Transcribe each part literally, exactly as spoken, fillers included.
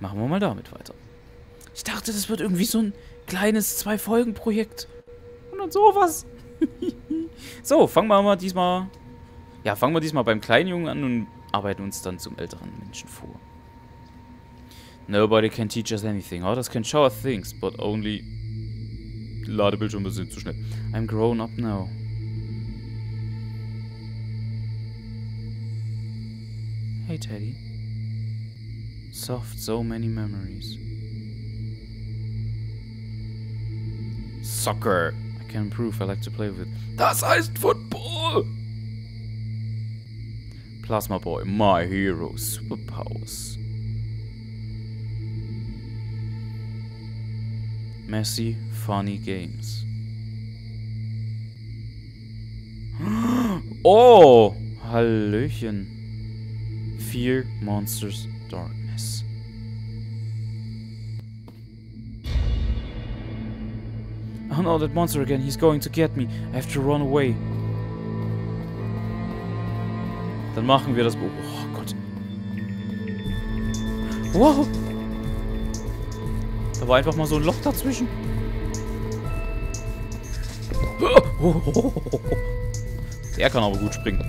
Machen wir mal damit weiter. Ich dachte, das wird irgendwie so ein kleines Zwei-Folgen-Projekt. Und dann sowas. So, fangen wir mal diesmal... Ja, fangen wir diesmal beim kleinen Jungen an und arbeiten uns dann zum älteren Menschen vor. Nobody can teach us anything. Others can show us things, but only... Ladebildschirme sind zu schnell. I'm grown up now. Hey, Teddy. Soft, so many memories. Soccer. I can improve, I like to play with it. Das heißt Football! Plasma Boy, my hero, superpowers. Messy, funny games. Oh! Hallöchen. Fear, monsters, darkness. Oh no, that monster again. He's going to get me. I have to run away. Dann machen wir das... Oh, oh Gott. Wow. Da war einfach mal so ein Loch dazwischen. Der kann aber gut springen.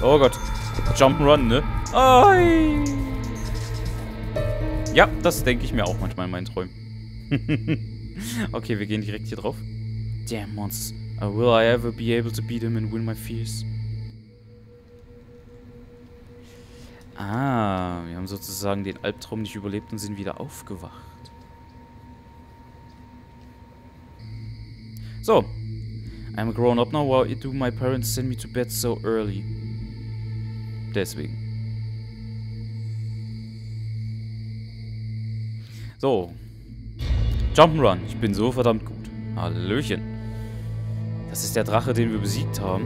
Oh Gott. Jump'n'Run, ne? Ai. Ja, das denke ich mir auch manchmal in meinen Träumen. Okay, wir gehen direkt hier drauf. Damn monsters. Uh, will I ever be able to beat them and win my fears? Ah, wir haben sozusagen den Albtraum nicht überlebt und sind wieder aufgewacht. So. I'm a grown up now. Why do my parents send me to bed so early? Deswegen. So. Jump'n'Run. Ich bin so verdammt gut. Hallöchen. Das ist der Drache, den wir besiegt haben.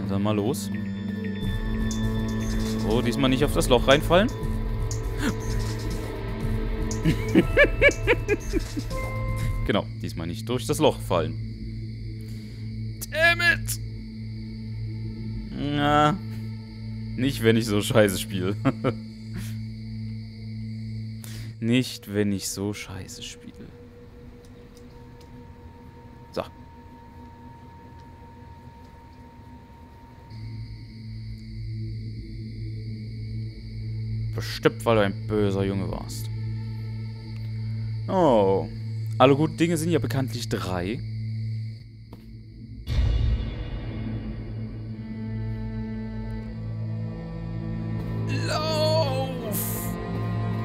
Und dann mal los. So, diesmal nicht auf das Loch reinfallen. Genau, diesmal nicht durch das Loch fallen. Damn it! Na, nicht, wenn ich so scheiße spiele. Nicht, wenn ich so scheiße spiele. So. Bestimmt, weil du ein böser Junge warst. Oh. Alle guten Dinge sind ja bekanntlich drei.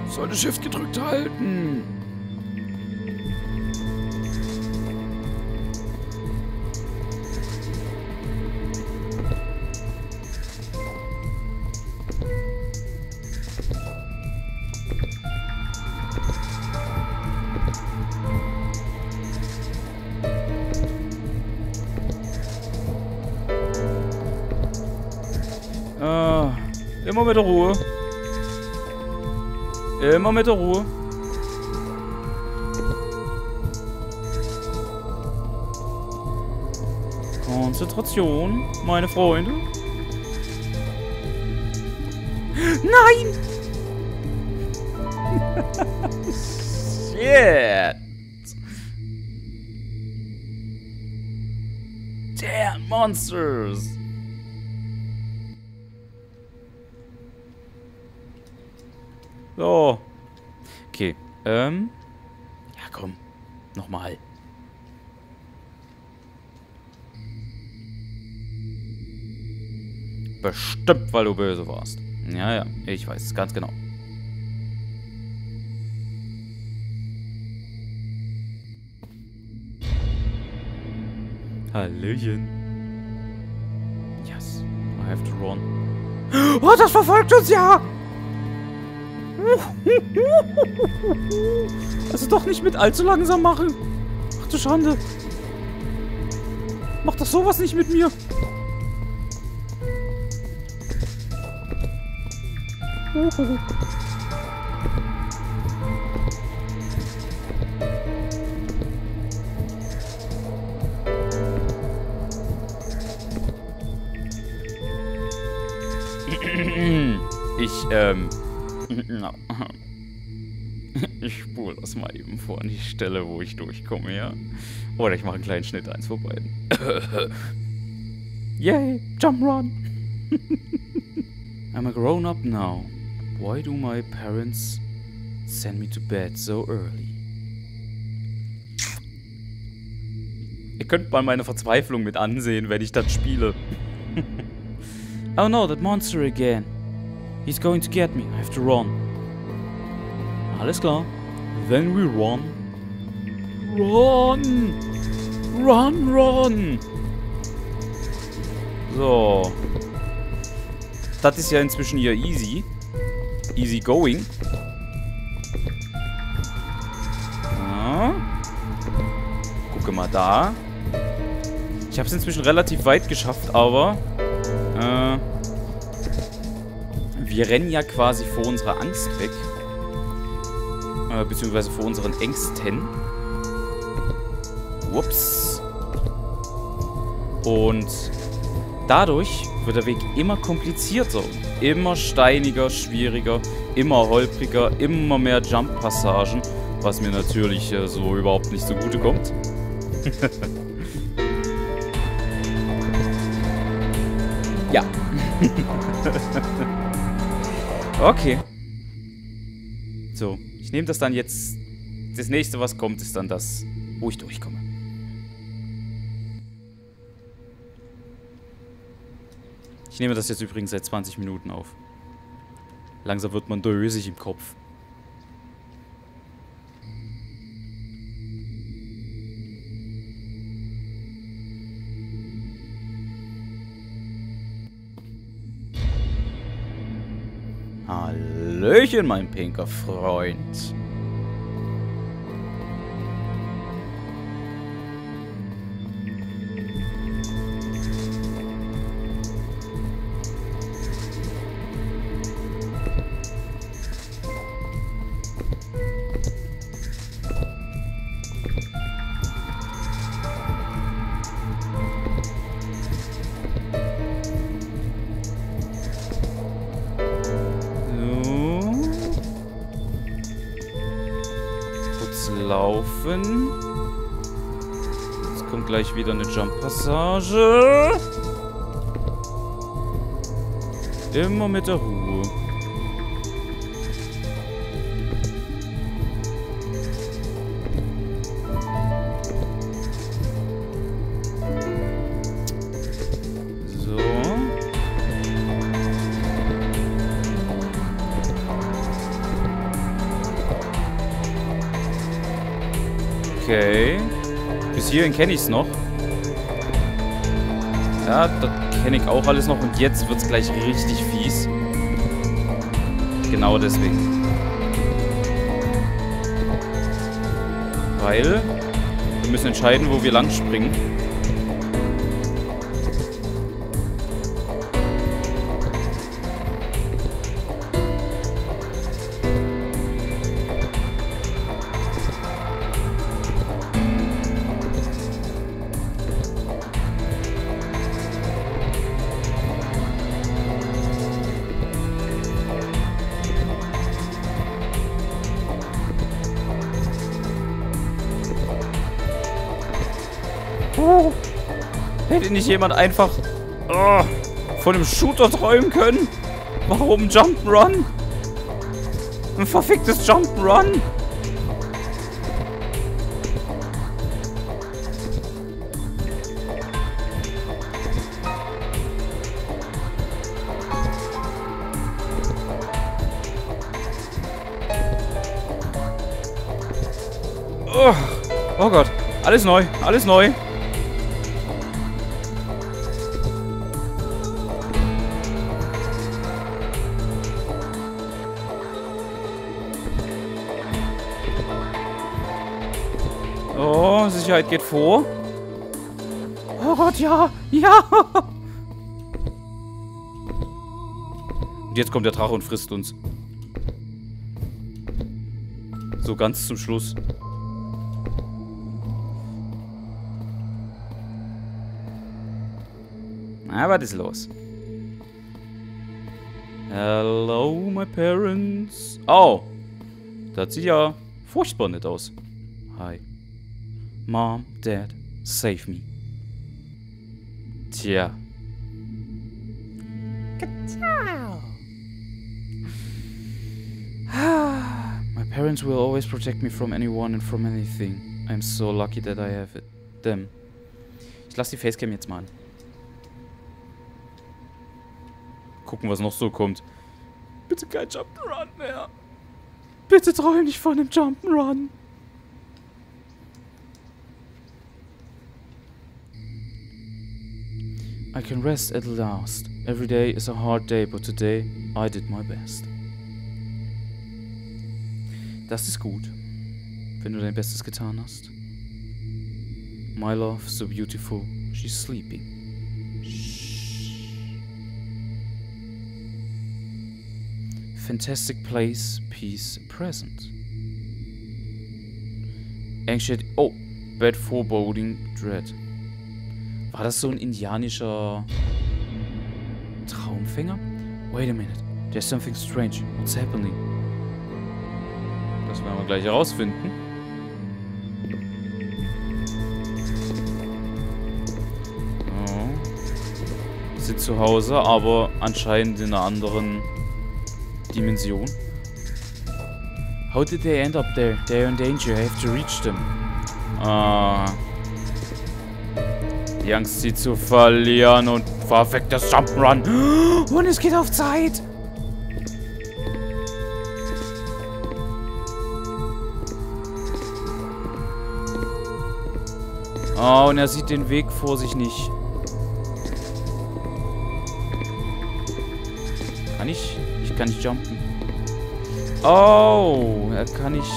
Sollte Shift gedrückt halten. Ah, immer mit der Ruhe. Immer mit der Ruhe. Konzentration, meine Freunde. Nein! Shit! Damn monsters! So. Okay. Ähm. Ja, komm. Nochmal. Bestimmt, weil du böse warst. Ja, ja. Ich weiß es ganz genau. Hallöchen. Yes. I have to run. Oh, das verfolgt uns ja! Also doch nicht mit allzu langsam machen. Ach du Schande. Mach doch sowas nicht mit mir. Ich, ähm... ich spule das mal eben vor an die Stelle, wo ich durchkomme, ja? Oder ich mache einen kleinen Schnitt, eins vor beiden. Yay, jump run! I'm a grown up now. Why do my parents send me to bed so early? Ihr könnt mal meine Verzweiflung mit ansehen, wenn ich das spiele. Oh no, that monster again. He's going to get me. I have to run. Alles klar. Then we run. Run! Run, run! So. Das ist ja inzwischen hier easy. Easy going. Ja. Gucke mal da. Ich habe es inzwischen relativ weit geschafft, aber... Äh, wir rennen ja quasi vor unserer Angst weg. Äh, beziehungsweise vor unseren Ängsten. Ups. Und... dadurch wird der Weg immer komplizierter, immer steiniger, schwieriger, immer holpriger, immer mehr Jump-Passagen, was mir natürlich äh, so überhaupt nicht zugute kommt. Ja. Okay. So, ich nehme das dann jetzt... Das nächste, was kommt, ist dann das, wo ich durchkomme. Ich nehme das jetzt übrigens seit zwanzig Minuten auf. Langsam wird man dösig im Kopf. Hallöchen, mein pinker Freund. Laufen. Jetzt kommt gleich wieder eine Jump-Passage. Immer mit der Ruhe. So. Okay. Bis hierhin kenne ich es noch. Ja, das kenne ich auch alles noch. Und jetzt wird es gleich richtig fies. Genau deswegen. Weil wir müssen entscheiden, wo wir lang springen. Oh, hätte nicht jemand einfach oh, von einem Shooter träumen können? Warum Jump'n'Run? Ein verficktes Jump'n'Run? Oh, oh Gott, alles neu, alles neu. Oh, Sicherheit geht vor. Oh Gott, ja! Ja! Und jetzt kommt der Drache und frisst uns. So ganz zum Schluss. Na, was ist los? Hello, my parents. Oh, das sieht ja furchtbar nett aus. Hi. Mom, Dad, save me. Tja. My parents will always protect me from anyone and from anything. I'm so lucky that I have it. Them. Ich lasse die Facecam jetzt mal an. Gucken, was noch so kommt. Bitte kein Jump'n'Run mehr. Bitte träum nicht von einem Jump'n'Run. I can rest at last. Every day is a hard day, but today I did my best. Das ist gut, wenn du dein Bestes getan hast. My love, so beautiful, she's sleeping. Fantastic place, peace, present. Anxiety, oh, bad foreboding, dread. War das so ein indianischer Traumfänger? Wait a minute, there's something strange. What's happening? Das werden wir gleich herausfinden. Oh. Sind zu Hause, aber anscheinend in einer anderen Dimension. How did they end up there? They're in danger. I have to reach them. Ah. Die Angst, sie zu verlieren und perfektes Jump'n'Run. Und es geht auf Zeit. Oh, und er sieht den Weg vor sich nicht. Kann ich? Ich kann nicht jumpen. Oh, er kann nicht.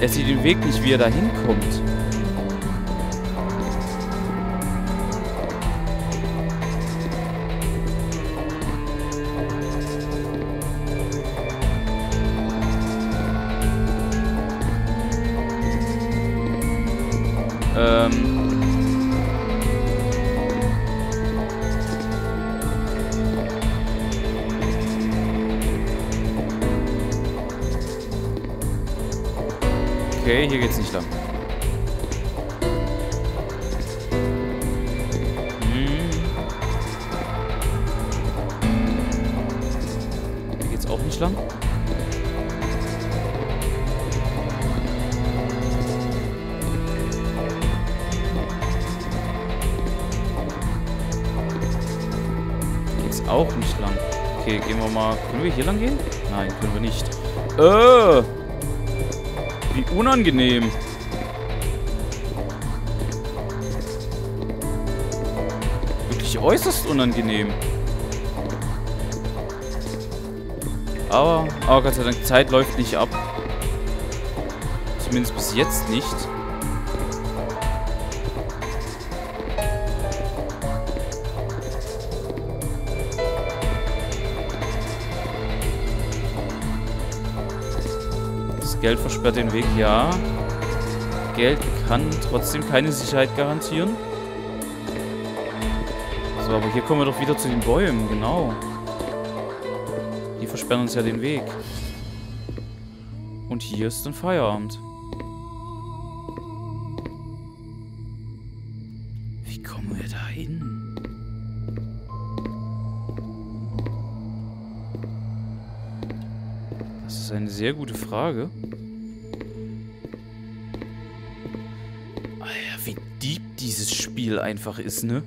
Er sieht den Weg nicht, wie er da hinkommt. Ähm... Okay, hier geht's nicht lang. Hm. Hier geht's auch nicht lang. Hier geht's auch nicht lang. Okay, gehen wir mal. Können wir hier lang gehen? Nein, können wir nicht. Äh! Wie unangenehm. Wirklich äußerst unangenehm. Aber, aber Gott sei Dank, Zeit läuft nicht ab. Zumindest bis jetzt nicht. Geld versperrt den Weg, ja. Geld kann trotzdem keine Sicherheit garantieren. So, aber hier kommen wir doch wieder zu den Bäumen, genau. Die versperren uns ja den Weg. Und hier ist ein Feierabend. Wie kommen wir da hin? Das ist eine sehr gute Frage. Wie deep dieses Spiel einfach ist, ne?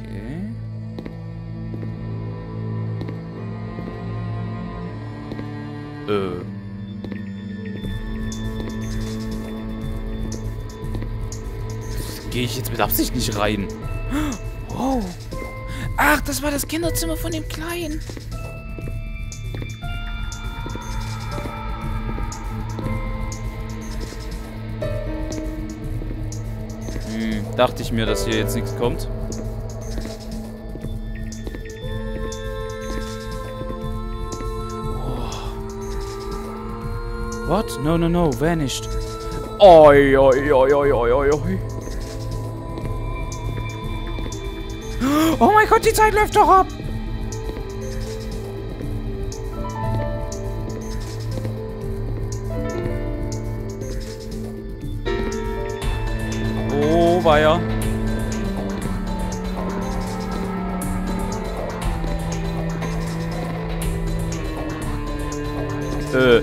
Okay. Äh. Gehe ich jetzt mit Absicht nicht rein? Wow. Ach, das war das Kinderzimmer von dem Kleinen. Hm, dachte ich mir, dass hier jetzt nichts kommt. What? No, no, no. Vanished. Oi, oi, oi, oi, oi, oi. Oh mein Gott, die Zeit läuft doch ab. Oh, weia. Äh.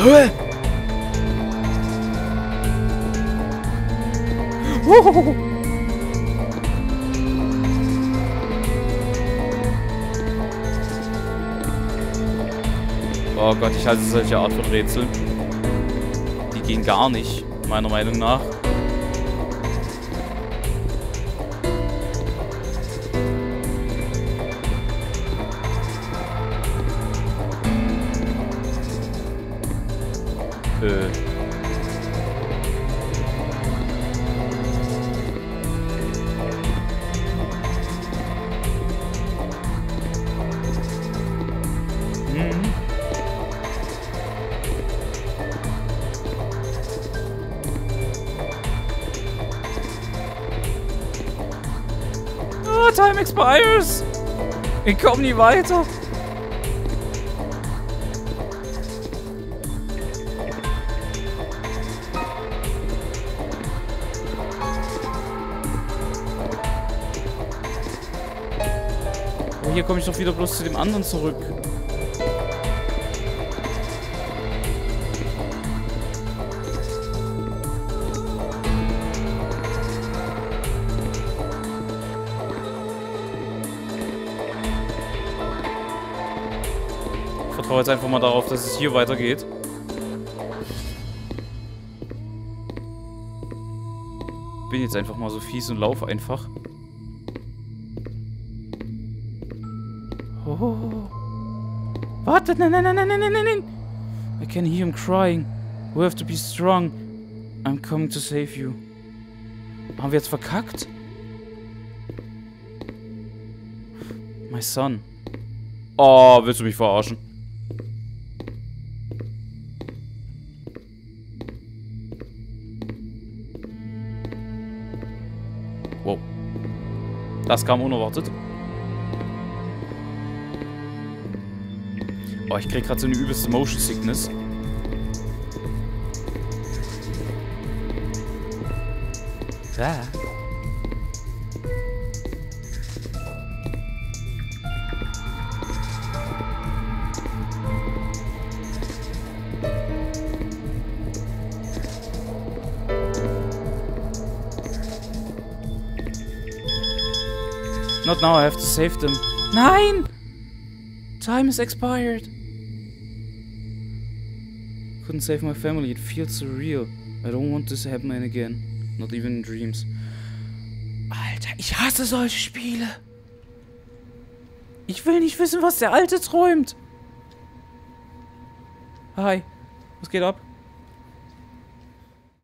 Höh! Uhuhu. Oh Gott, ich hasse solche Art von Rätsel. Die gehen gar nicht, meiner Meinung nach. Time expires! Ich komme nie weiter! Oh, hier komme ich doch wieder bloß zu dem anderen zurück. Ich vertraue jetzt einfach mal darauf, dass es hier weitergeht. Bin jetzt einfach mal so fies und lauf einfach. Oh. Warte, nein, nein, nein, nein, nein, nein, nein. I can hear him crying. We have to be strong. I'm coming to save you. Haben wir jetzt verkackt? My son. Oh, willst du mich verarschen? Das kam unerwartet. Oh, ich krieg gerade so eine übelste Motion Sickness. Da. Not now, I have to save them. Nein! Time is expired. Couldn't save my family, it feels surreal. I don't want this to happen again. Not even in dreams. Alter, ich hasse solche Spiele. Ich will nicht wissen, was der Alte träumt. Hi, was geht ab?